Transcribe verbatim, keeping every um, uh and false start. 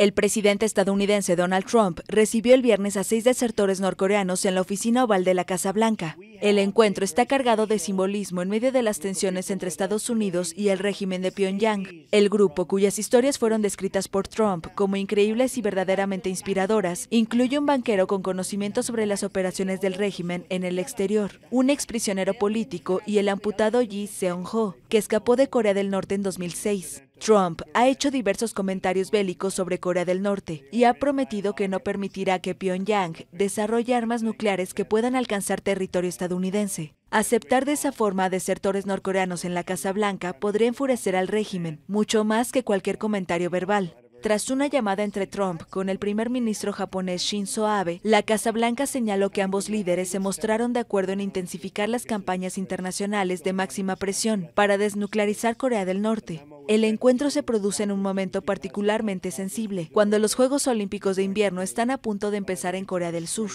El presidente estadounidense Donald Trump recibió el viernes a seis desertores norcoreanos en la Oficina Oval de la Casa Blanca. El encuentro está cargado de simbolismo en medio de las tensiones entre Estados Unidos y el régimen de Pyongyang. El grupo, cuyas historias fueron descritas por Trump como increíbles y verdaderamente inspiradoras, incluye un banquero con conocimiento sobre las operaciones del régimen en el exterior, un exprisionero político y el amputado Ji Seong-ho, que escapó de Corea del Norte en dos mil seis. Trump ha hecho diversos comentarios bélicos sobre Corea del Norte y ha prometido que no permitirá que Pyongyang desarrolle armas nucleares que puedan alcanzar territorio estadounidense. Aceptar de esa forma a desertores norcoreanos en la Casa Blanca podría enfurecer al régimen, mucho más que cualquier comentario verbal. Tras una llamada entre Trump con el primer ministro japonés Shinzo Abe, la Casa Blanca señaló que ambos líderes se mostraron de acuerdo en intensificar las campañas internacionales de máxima presión para desnuclearizar Corea del Norte. El encuentro se produce en un momento particularmente sensible, cuando los Juegos Olímpicos de invierno están a punto de empezar en Corea del Sur.